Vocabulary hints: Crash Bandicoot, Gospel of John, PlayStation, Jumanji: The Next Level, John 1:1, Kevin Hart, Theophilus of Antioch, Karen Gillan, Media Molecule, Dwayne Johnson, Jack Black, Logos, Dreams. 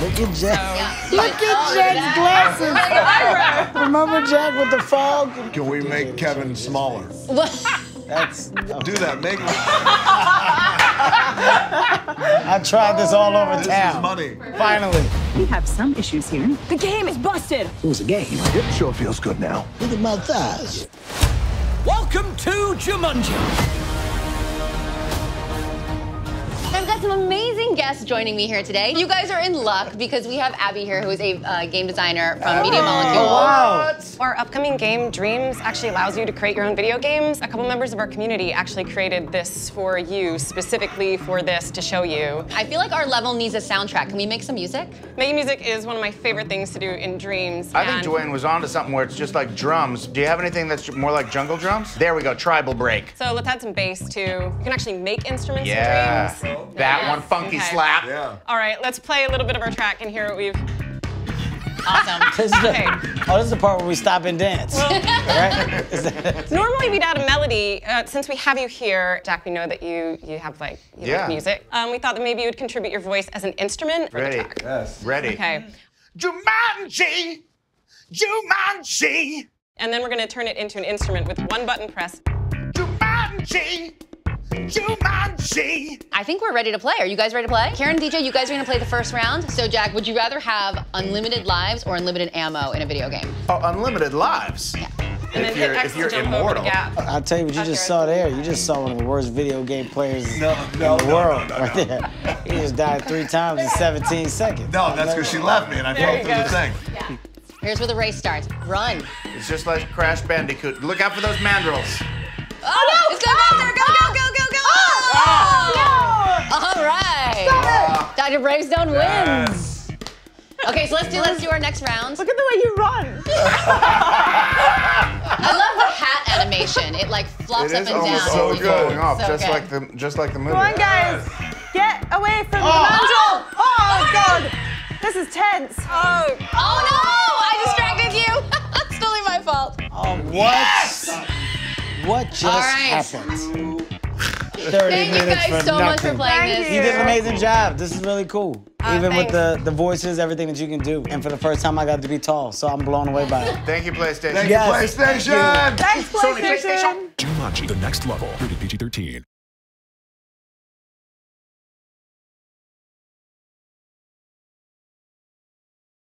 Look at Jack. Yeah. Look at Jack's glasses. Remember Jack with the fog? Can we make Kevin smaller? Do that, make I tried this all over town. This is money. Finally. We have some issues here. The game is busted. It was a game. It sure feels good now. Look at my thighs. Welcome to Jumanji. I've got some amazing guests joining me here today. You guys are in luck because we have Abby here, who is a game designer from Media Molecule. Wow. Our upcoming game, Dreams, actually allows you to create your own video games. A couple members of our community actually created this for you, specifically for this, to show you. I feel like our level needs a soundtrack. Can we make some music? Making music is one of my favorite things to do in Dreams. I think Dwayne was onto something where it's just like drums. Do you have anything that's more like jungle drums? There we go, tribal break. So let's add some bass too. You can actually make instruments in Dreams. Oh. That one, funky slap. Yeah. All right, let's play a little bit of our track and hear what we've... Awesome. This is the part where we stop and dance. Well, right? Normally we'd add a melody. Since we have you here, Jack, we know that you have like music. We thought that maybe you would contribute your voice as an instrument. Ready? For the track. Yes. Ready. Okay. Jumanji, Jumanji. And then we're gonna turn it into an instrument with one button press. Jumanji. Jumanji! I think we're ready to play. Are you guys ready to play? Karen, DJ, you guys are gonna play the first round. So, Jack, would you rather have unlimited lives or unlimited ammo in a video game? Oh, unlimited lives? Yeah. And if then if you're immortal. I'll tell you what you just saw there. You just saw one of the worst video game players in the world right there. He just died 3 times in 17 seconds. No, that's because she left me and I fell through the thing. Yeah. Here's where the race starts. Run. It's just like Crash Bandicoot. Look out for those mandrels. Oh, no! It's going out there! Go, go, go, go, go! Oh! All right. Stop it. Dr. Bravestone wins. Okay, so let's do our next round. Look at the way you run. I love the hat animation. It like flops up and down. It is so good. Just like the movie. Come on, guys. Get away from the mandrel. Oh, God. This is tense. Oh, no! I distracted you. That's totally my fault. Oh, what? Yes! What just happened? 30 Thank you guys so much for playing this. You did an amazing job. This is really cool. Even with the voices, everything that you can do. And for the first time, I got to be tall, so I'm blown away by it. Thank you, PlayStation. Thank you, PlayStation. Thanks, PlayStation. Jumanji: The Next Level, rated PG-13.